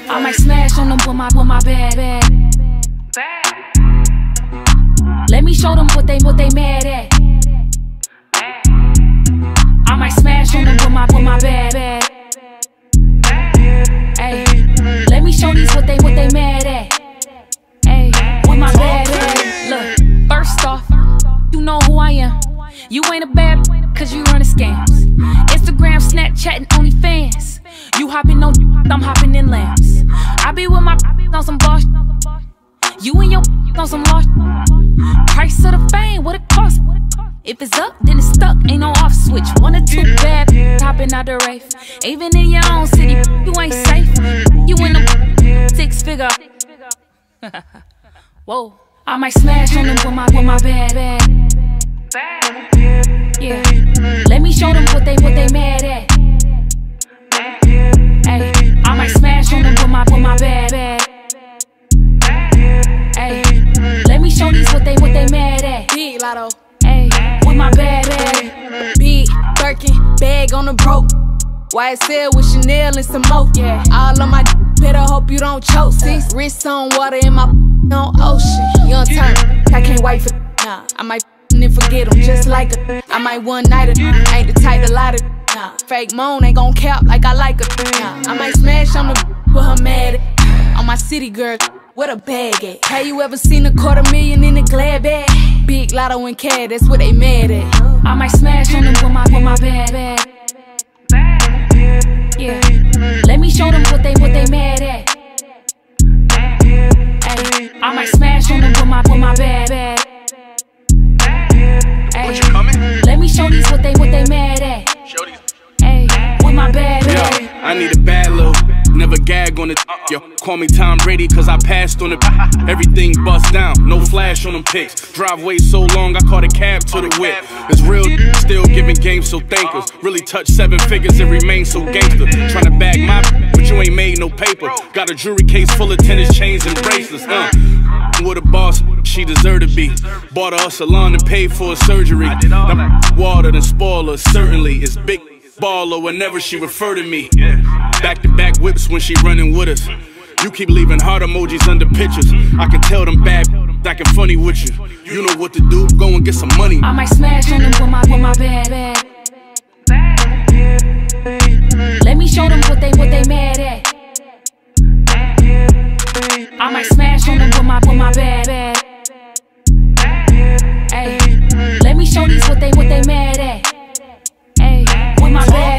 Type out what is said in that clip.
I might smash on them with my bag. Let me show them what they mad at. I might smash on them with my bag. Ay, let me show these what they mad at. Ay, with my bag. Look, first off, you know who I am. You ain't a bad cause you running scams. Instagram, Snapchat, and OnlyFans. You hopping on, I'm hopping in lambs. I be with my on some boss. You and your on some lost. Price of the fame, what it cost? If it's up, then it's stuck, ain't no off switch. One or two bad hopping out the rafe. Even in your own city, you ain't safe. You in the six-figure. Whoa, I might smash on them with my bad. Yeah, let me show them what they mad at. Ay, I might smash on them with my bag. Ay, let me show these what they mad at. Big Latto, ay, with my bag. Big Birkin bag on the broke. YSL with Chanel and some moke. Yeah, all on my better hope you don't choke. Six wrists on water and my on ocean. Young Turk, I can't wait for nah. I might. And forget them just like a I might one night a ain't the type to lie to nah. Fake moan ain't gon' cap like I like a nah. I might smash on the with her mad at. On my city girl with a bag at. Have you ever seen $250,000 in a glad bag? Big Latto and Cad, that's what they mad at. I might smash on them with my bag. Yeah, let me show them what they mad at. Ay, I might smash on them with my bag. Let me show these what they mad at. Ayy, with my bad ass. Yo, I need a bad little. Never gag on it. Yo, call me Tom Brady cause I passed on the. Everything bust down, no flash on them picks. Driveway so long I caught a cab to the whip. It's real, still giving game so thankers. Really touch 7 figures and remain so gangster. Tryna bag my but you ain't made no paper. Got a jewelry case full of tennis chains and bracelets. With a boss, she deserved to be. Bought her a salon and paid for her surgery. Now water and spoiler, certainly. It's big baller whenever she refer to me. Back to back whips when she running with us. You keep leaving heart emojis under pictures. I can tell them bad acting funny with you. You know what to do, go and get some money. I might smash on them with my bag. Let me show them what they mad at. I might smash on them with my bag. Ay, let me show these what they mad at. Ay, with my bag.